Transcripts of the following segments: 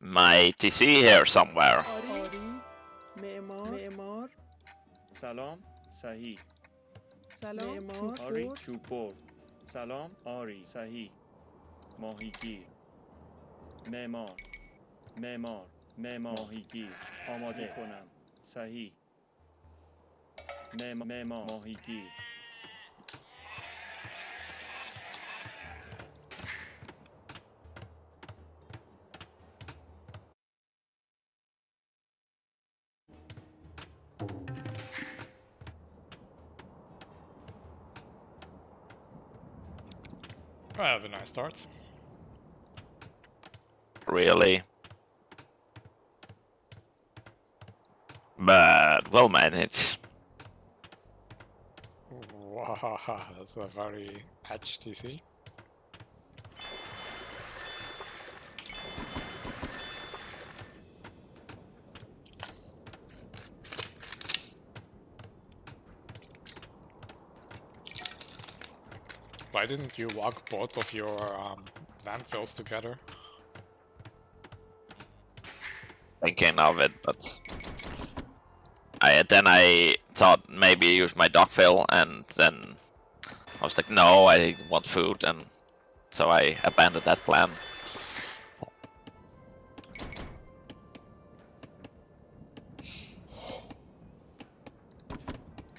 my TC here somewhere. Salam, Sahi. Salam, Ari Chupor. Salam, Ari Sahi. Mohiki. Memor. Memor. Memohiki. Amade Konam. Sahi. Memo Mohiki. I have a nice start. Really? But well managed. Wow, that's a very HTC. Why didn't you walk both of your landfills together? Thinking of it, but then I thought maybe use my dogfill, and then I was like, no, I want food, and so I abandoned that plan.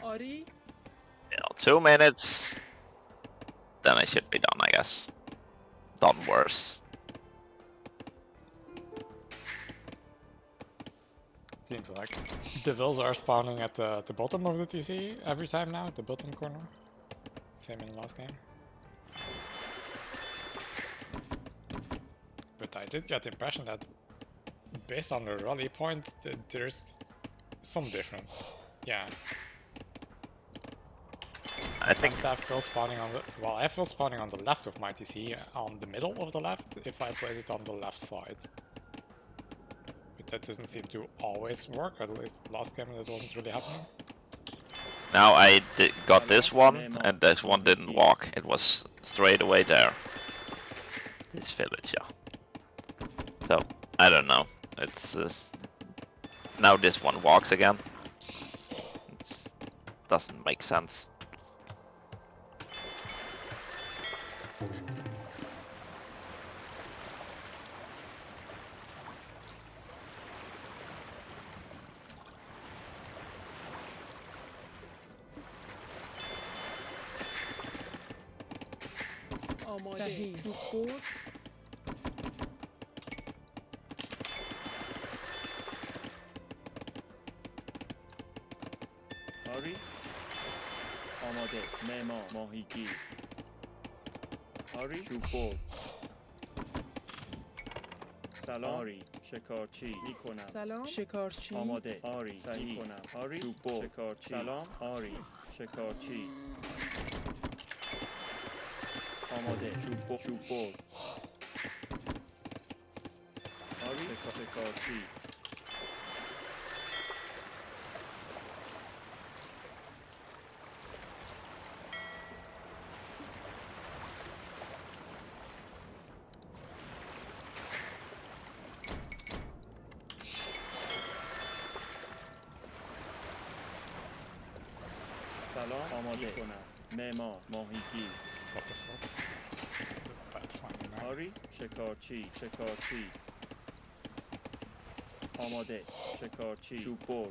Ori? You know, 2 minutes. Then I should be done, I guess. Done worse. Seems like the wills are spawning at the bottom of the TC every time now, at the bottom corner. Same in the last game. But I did get the impression that, based on the rally point, there's some difference. Yeah. I think I have fill spawning on the well. I have fill spawning on the left of my TC, on the middle of the left. If I place it on the left side, but that doesn't seem to always work. At least last game that wasn't really happening. Now I got this one, and this one didn't walk. It was straight away there. This village, yeah. So I don't know. It's now this one walks again. It doesn't make sense. شکارچی میکنم سلام شکارچی آماده آری میکنم آری شکارچی سلام آری شکارچی آماده شوپو آری شکارچی Memo, Mohiki. What the fuck? That's fine. Ari, Shekarchi, Shekarchi. Amade, Shekarchi. Chupol.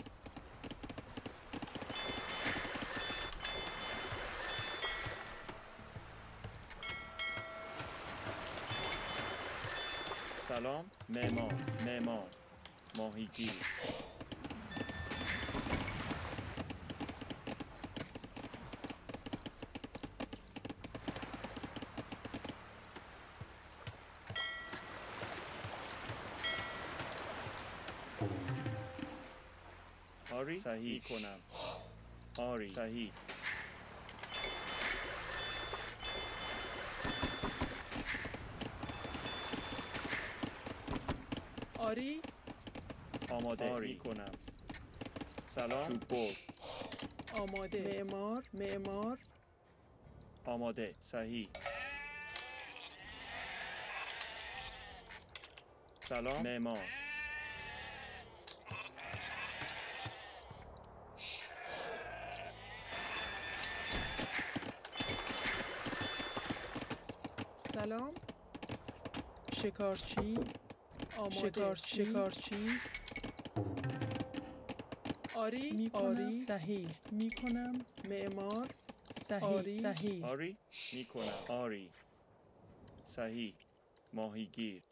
Salam, Memo, Memo, Mohiki. Sahi Konam. Ari Sahi. Ari Amade Ari Konam. Salam Chupor. آماده. معمار. آماده. صحیح. سلام. معمار. سلام. شکارچی. آماده. شکارچی. آری صحیح میکنم. معمار صحیح. آری میکنم. آری صحیح. ماهیگیر.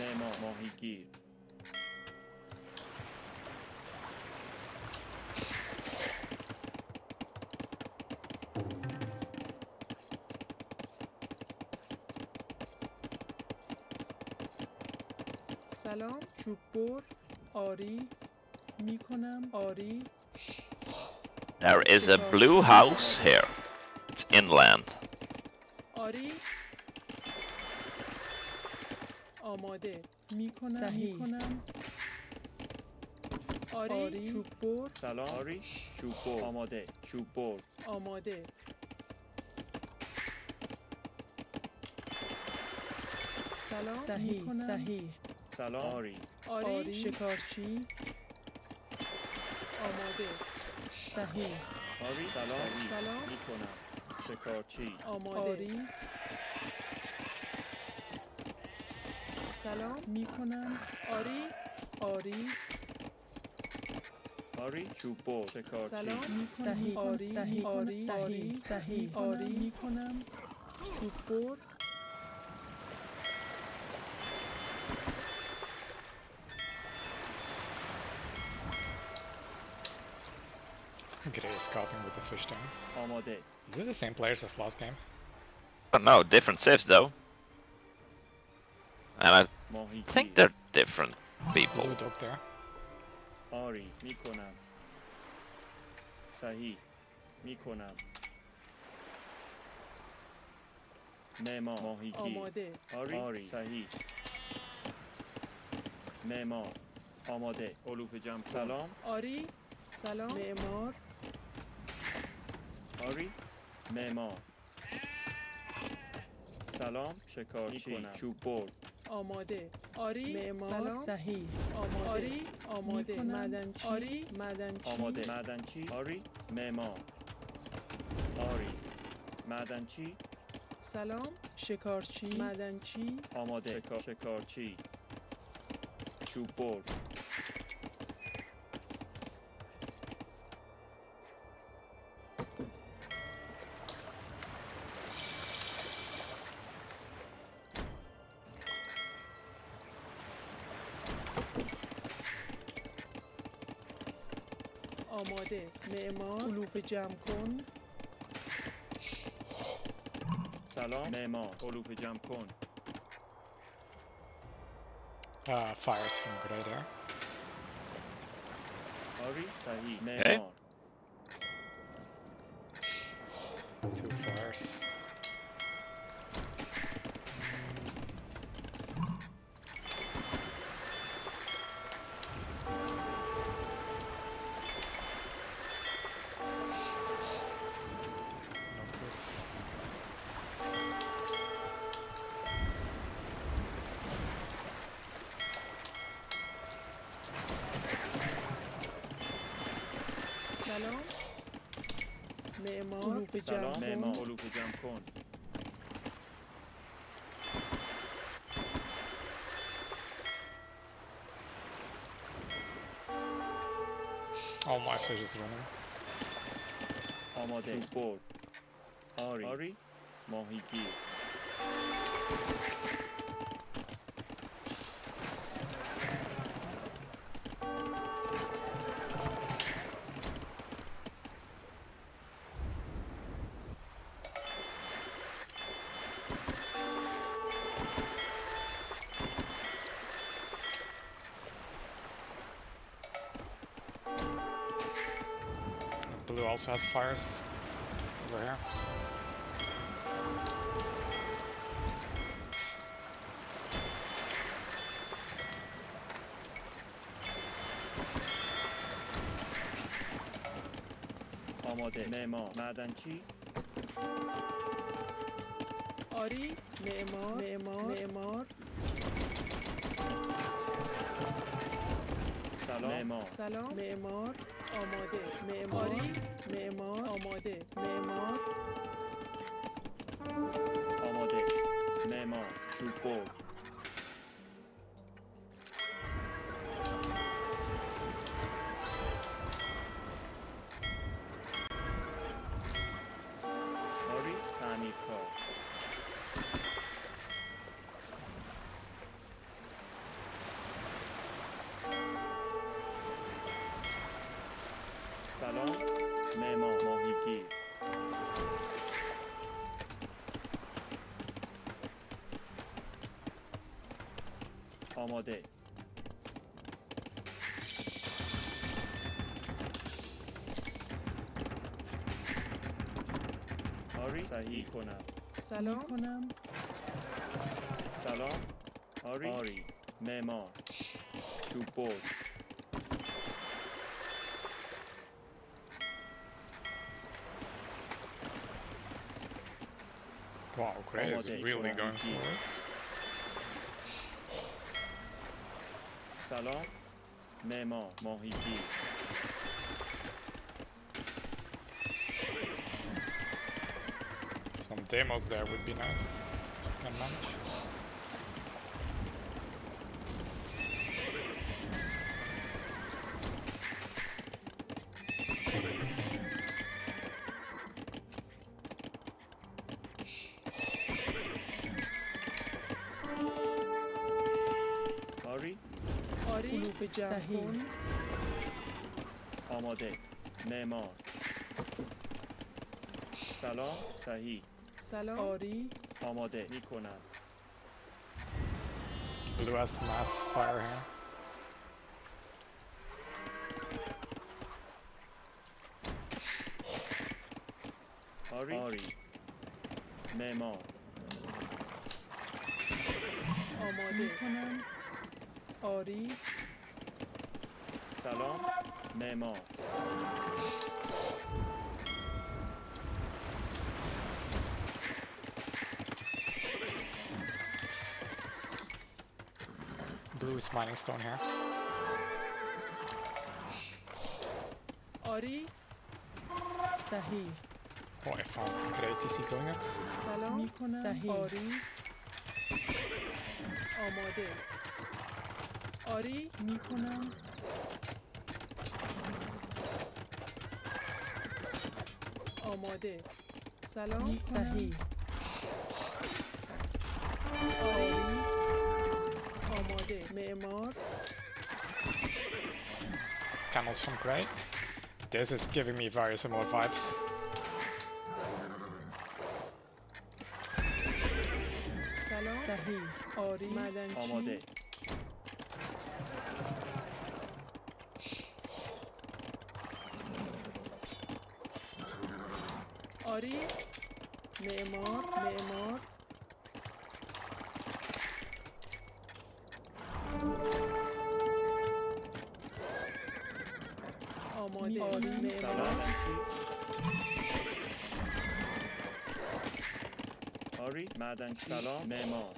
معمار ماهیگیر. سلام. چوب بر. آری میکنم. آری. There is a blue house here. It's inland. آری. آماده. میکنم. صحیح. آری. چوب بر. سلام. آری. چوب بر. آماده. چوب بر. آماده. سلام. صحیح. سلام. آری شکارچی. آماده. صحیح. آری سلام میکنم. شکارچی. آماده. آری سلام میکنم. آری چوبو شکارچی. سلام میکنم. آری آری میکنم. چوبو. Gray is scouting with the fish tank. Almost. Is this the same players as last game? Oh no, different sieves though. And I think they're different people. Blue dog there. Ari, Mikonam. Sahi, Mikonam. Memo, Mohiki. Ari, Sahi. Memo, Amade. Olufejam, Salam. Ari, Salam. Memor. آری معمار. سلام شکارچی. چوب بر. آماده. آری معمار صحیح. آماده. آری آماده. معدنچی. آری معدنچی. آماده. معدنچی. آری معمار. آری معدنچی. سلام شکارچی. معدنچی. آماده. شکارچی. چوب بر. آماده. معمار. علوف جمع کن. سلام. معمار. علوف جمع کن. Fires from Gray there. آری صحیح. معمار. Two fires. سلام معمار. علوف جمع کن. All my fish is running. آماده. چوب بر. آری ماهیگیر. Also has fires over here. آماده. معمار. معدنچی. آری. معمار. معمار. سلام. معمار. سلام. معمار. آماده. معماری. معمار. آماده. معمار. آماده. معمار. چوبو. آماده آری صحیح کنم سلام کنم سلام آری آری معمار چوبو Wow, Korea is really going forwards. Salam, Memo, Mohiti. Some demos there would be nice. Can manage. صحیح آماده معمار سلام صحیح سلام آری آماده میکنم Lewis mass fire here آری آری معمار آماده میکنم آری سلام معمار Blue is mining stone here آری صحیح Oh, I found great TC going up سلام صحیح آری آماده آری میکنم آماده سلام صحیح آری آماده معمار Camels from Grey This is giving me very similar vibes سلام صحیح آری معدنچی آماده آری معمار معمار آماده آری معمار آری معدنچی سلام معمار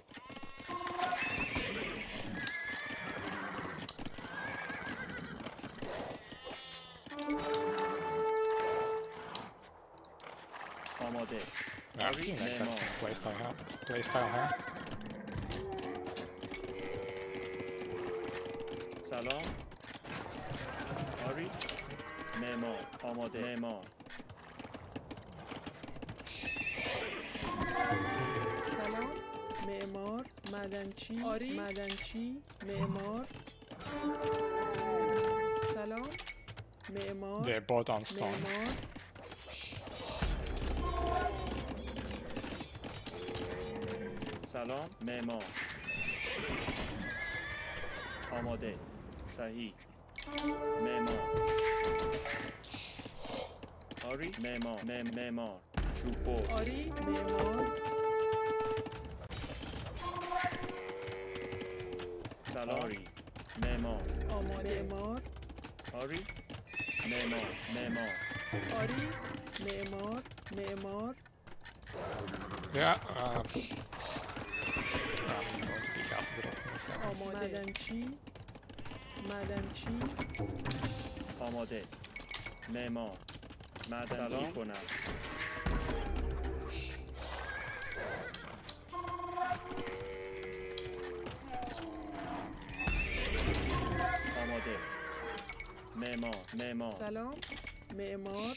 I think that's some playstyle here. Salam. Ari. Memo. Amade. Memo. Salam. Memor. Madanchi. Ari. Madanchi. Memor. Salam. Memor. They're both on stone. سلام معمار آماده صحیح معمار آری معمار معمار چوبو آری معمار سلام آری معمار آماده معمار آری معمار معمار Party, Neymar. Ya ilk asdırdım mesela. Madençi. Amade. Neymar. Madençi konar. Amade. Memor. Salam. Memor.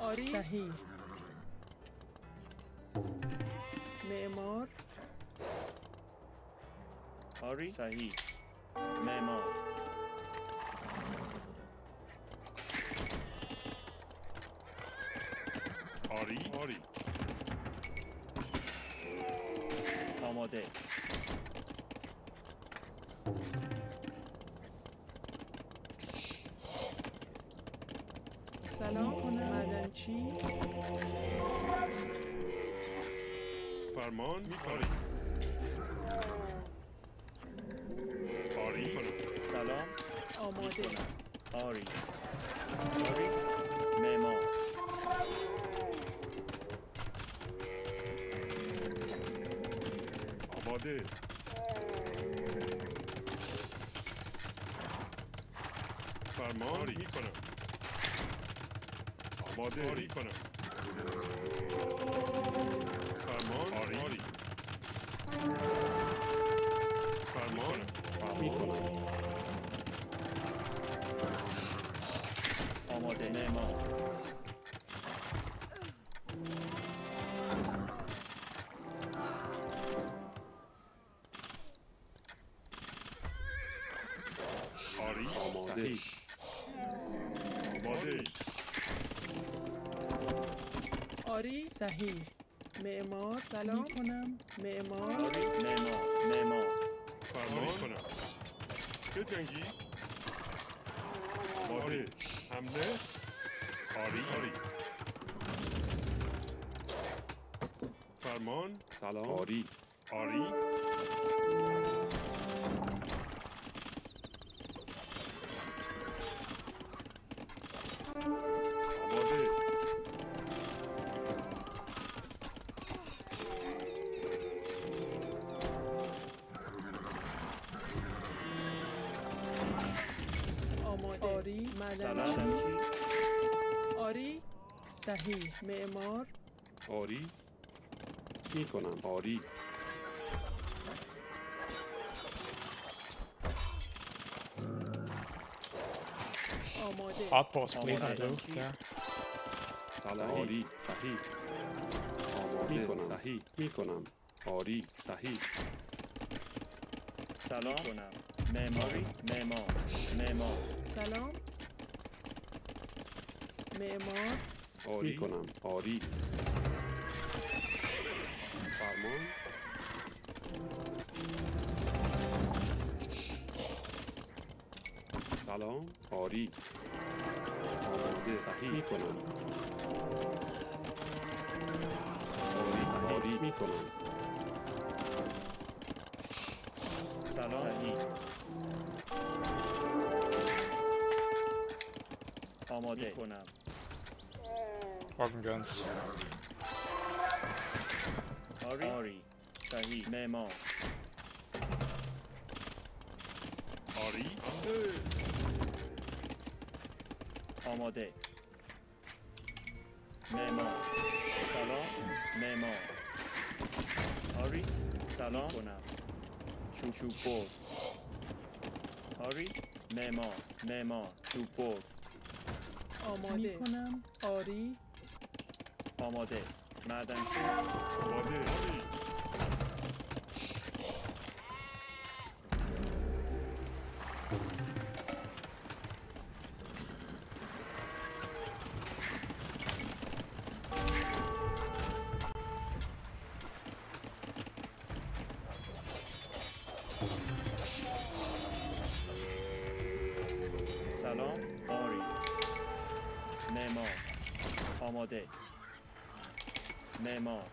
آری صحیح معمار آری صحیح معمار آری آماده سلام مدنچی فرمان می‌پاری آری سلام آماده آری معمار آماده فرمان می‌کنم آری کنم فرمان آری فرمان می کنم آماده نیما آری آماده آماده آری صحیح معمار سلام کنم معمار فرمان کنم چه جنگی آری حمله آری فرمان سلام آری آری صحیح معمار آری می کنم آری آماده آپاس پلیز اندو آری صحیح آماده صحیح می کنم آری صحیح سلام کنم معمار سلام معمار آری کنم آری فرمان سلام آری آماده صحیح می کنم آری می کنم سلام آماده کنم Rock guns. Ari, Sahi, Neymar. Ari, Amade. Neymar, Salam, Neymar. Ari, Salam, Bona. Chuchu Port. Ari, Neymar, Chuport. Amade, Ari. آماده معدن آماده سلام آری معمار آماده معمار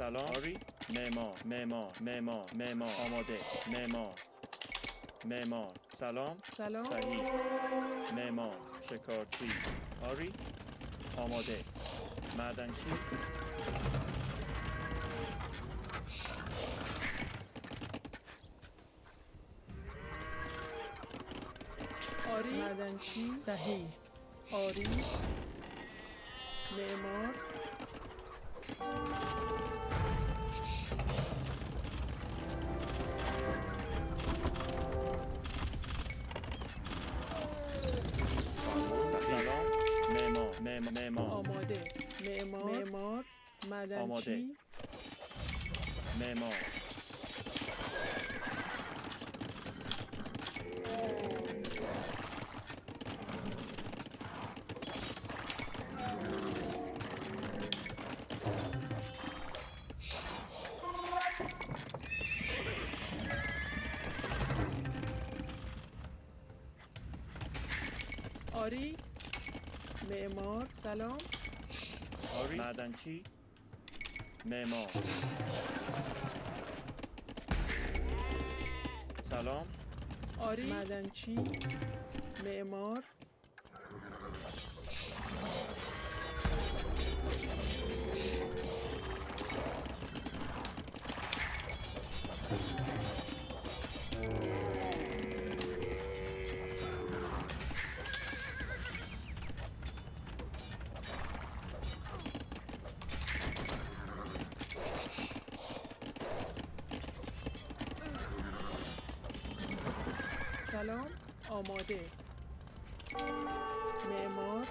Salari, memo, amade, memo, salam, sahih, memo, shikarchi, ari, amade, madanchi. Ari, madanchi, sahih, ari, memo. معمار مدنچی معمار آری معمار سلام معدنچی معمار سلام آری معدنچی معمار سلام آماده معمار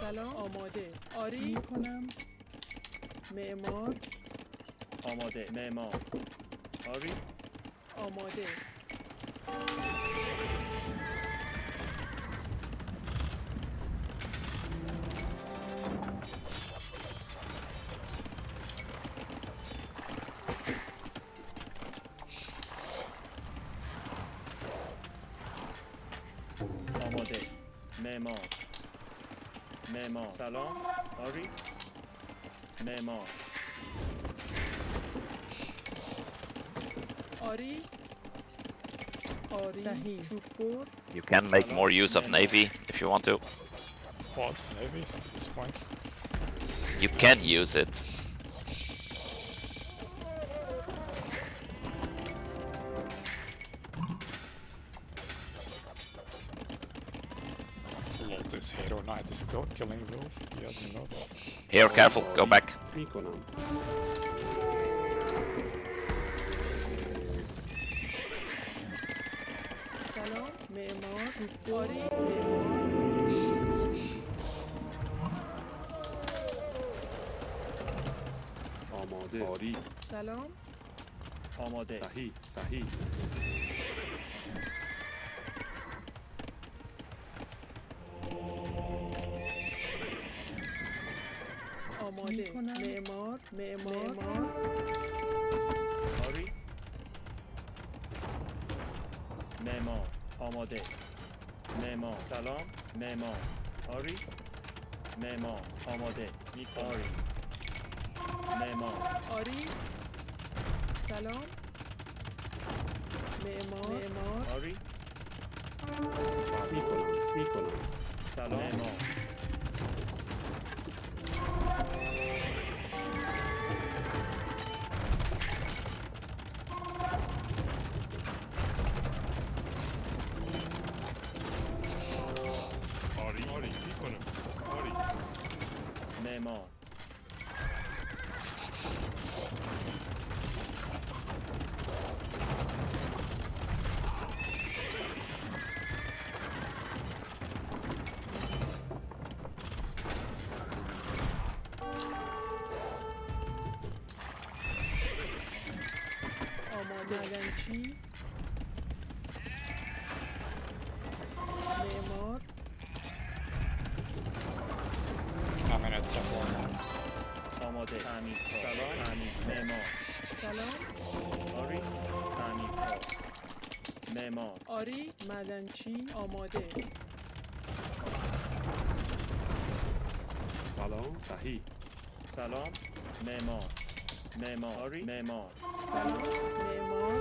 سلام آماده آری میکنم معمار آماده معمار آری آماده معمار سلام آری معمار آری You can make more use of navy if you want to. What navy? At this point, you can use it. Lord, this hero knight is still killing those. He hasn't noticed. Here, careful. Go back. Body, Amade. Salam. Amade. Sahih. Amade. Memor. Amade. معمار سلام معمار آری معمار آماده آری معمار آری سلام معمار آری میکنم سلام معمار them all. آری معدنچی آماده. سلام صحیح. سلام معمار. معماری معمار. سلام معمار.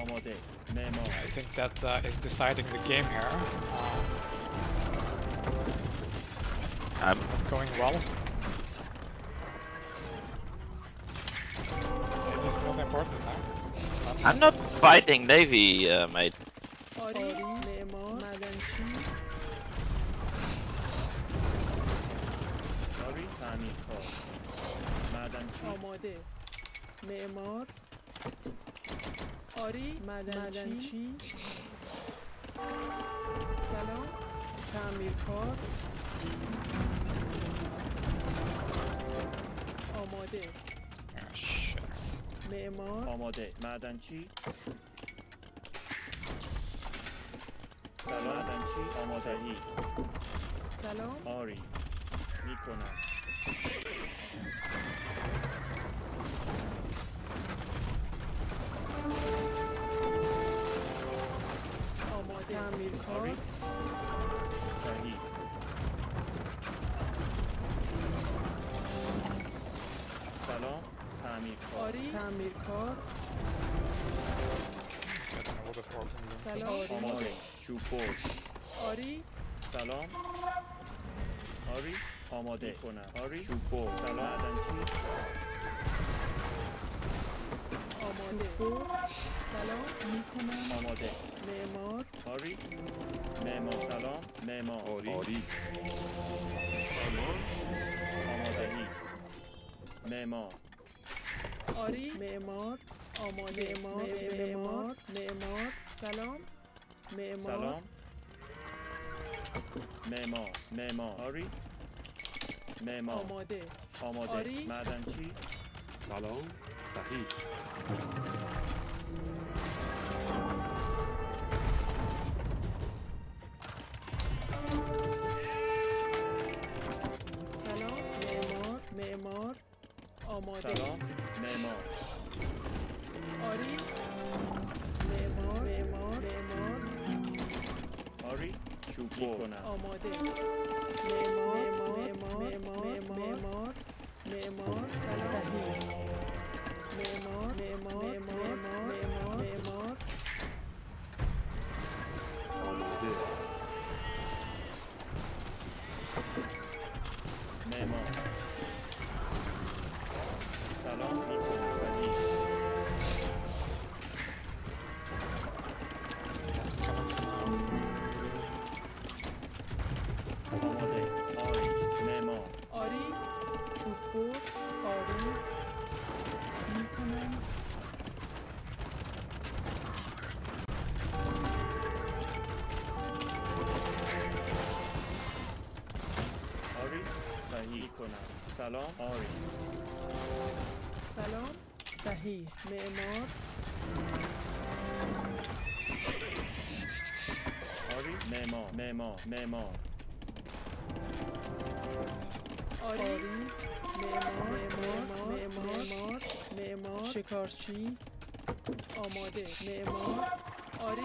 آماده. معمار. I think that is deciding the game here. I'm not going well. It is not important now. I'm not fighting Navy, mate. معمار آماده معدنچی سلام معدنچی آمادگی سلام آری میکنم آماده آری صحیح سلام تعمیرکار سلام آماده چوبور آری سلام آری آماده کنم آری چوبور سلام معدنچی آماده سلام میکنم آماده معمار آری معمار سلام معمار آری آمادگی معمار آری معمار آماده معمار معمار سلام معمار سلام معمار معمار آری معمار آماده آماده معدنچی سلام صحیح سلام معمار معمار آماده سلام معمار آری معمار معمار معمار آری چوب کنم آماده معمار معمار معمار معمار صحیح معمار معمار معمار معمار آماده معمار سلام آری سلام صحیح معمار آری معمار معمار معمار آری معمار معمار معمار شکارچی آماده معمار آری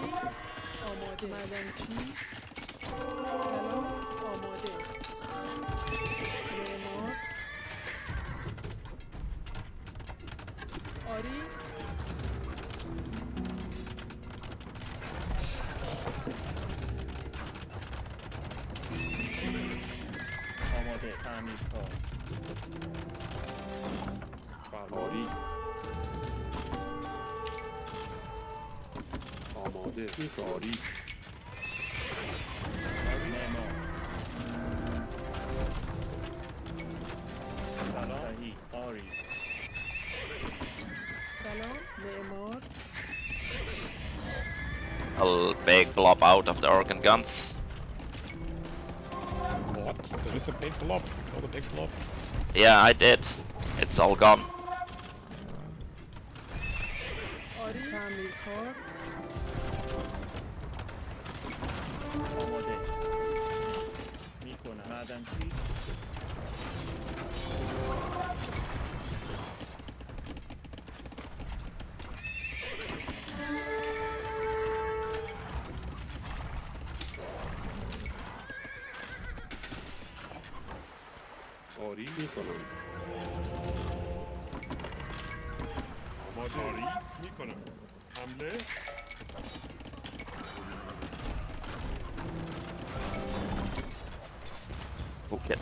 آماده معدنچی سلام آماده آری آماده تعمیرکار آری آماده آری معمار anymore. A big blob out of the Organ guns. What? There is a big blob. You called a big blob? Yeah, I did. It's all gone. Okay.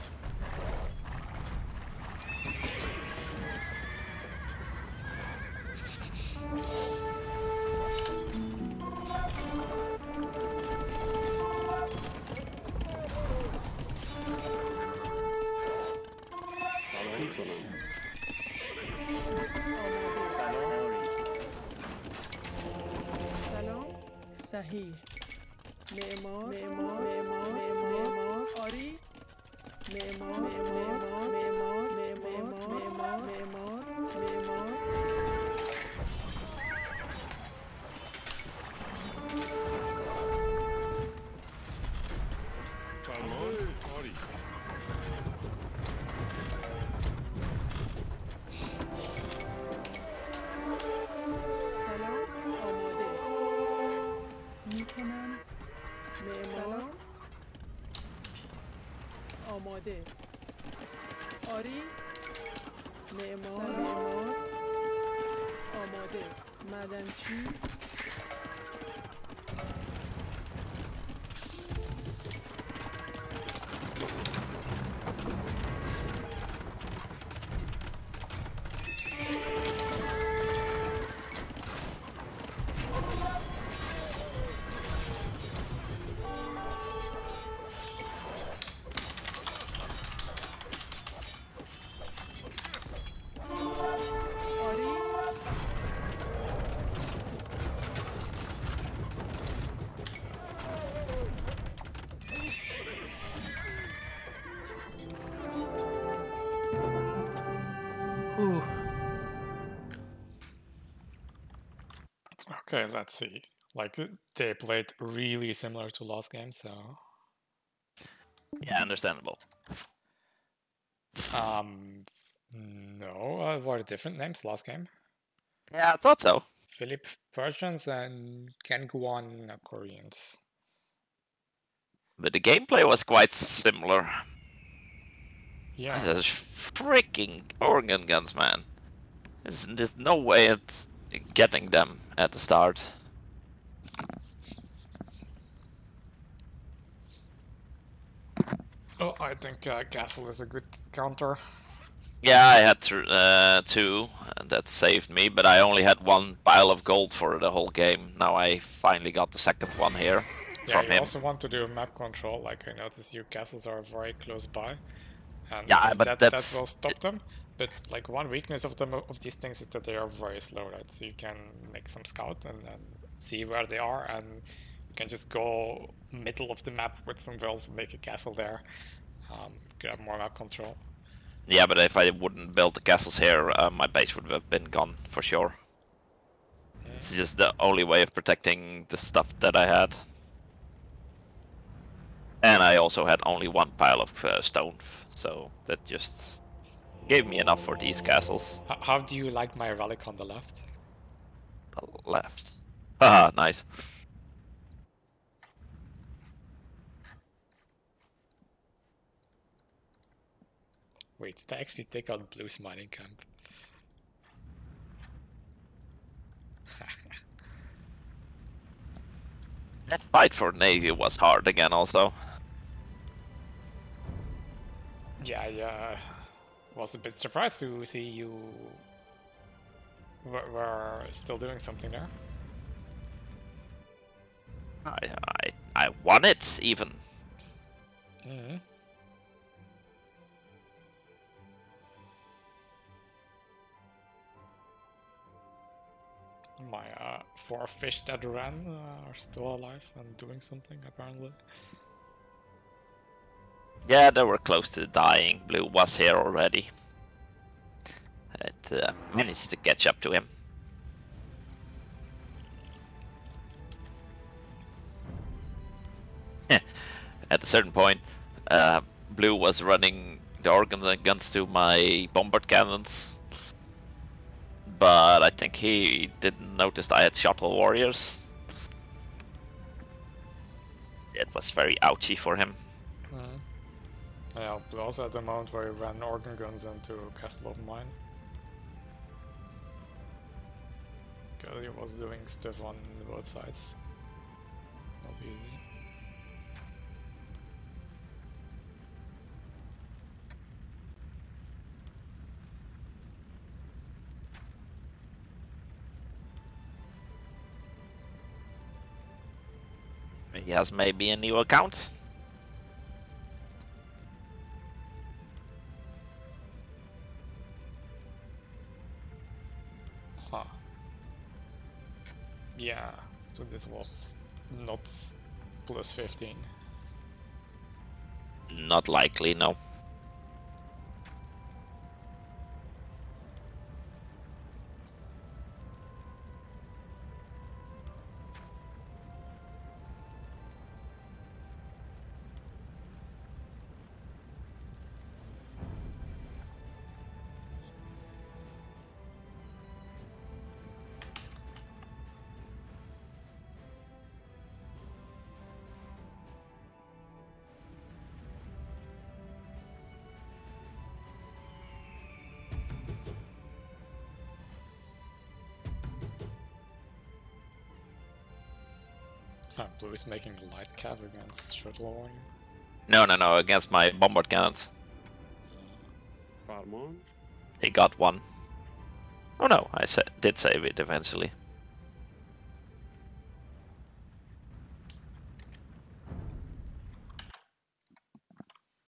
Sahi, Memor, Memor, Memor, Memor, Ori, Memor, Memor, Memor, Memor, Memor, Memor, Memor. Memor, Ori. آماده آری معمار آماده مدنچی Okay, let's see. Like, they played really similar to last game, so... Yeah, understandable. No, what are different names last game? Yeah, I thought so. Philip Persians and Kangwon Koreans. But the gameplay was quite similar. Yeah. Those freaking Organ guns, man. There's no way it's... getting them at the start. Oh, I think Castle is a good counter. Yeah, I had two, and that saved me, but I only had one pile of gold for the whole game. Now I finally got the second one here. Yeah, from you him. Also want to do map control, like I noticed your castles are very close by. And yeah, but that will stop them. But like one weakness of them of these things is that they are very slow, right? So you can make some scout and then see where they are, and you can just go middle of the map with some walls and make a castle there. You could have more map control. Yeah, but if I wouldn't build the castles here, my base would have been gone for sure. Yeah. It's just the only way of protecting the stuff that I had. And I also had only one pile of stone, so that just gave me enough for these castles. How do you like my relic on the left? The left. Haha, nice. Wait, did I actually take out Blue's mining camp? That fight for Navy was hard again also. Yeah, yeah. Was a bit surprised to see you were still doing something there. I won it even. Mm-hmm. four fish that ran are still alive and doing something, apparently. Yeah, they were close to dying. Blue was here already. It managed to catch up to him. At a certain point, Blue was running the organ guns to my bombard cannons, but I think he didn't notice I had shuttle warriors. It was very ouchy for him. Yeah, Blue also at the moment where he ran organ guns into Castle of Mine. Because he was doing stuff on both sides. Not easy. He has maybe a new account. Huh. Yeah, so this was not plus 15. Not likely, no. Blue is making light cav against shuttle warrior. No, against my bombard cannons. He got one. Oh no, I did save it eventually.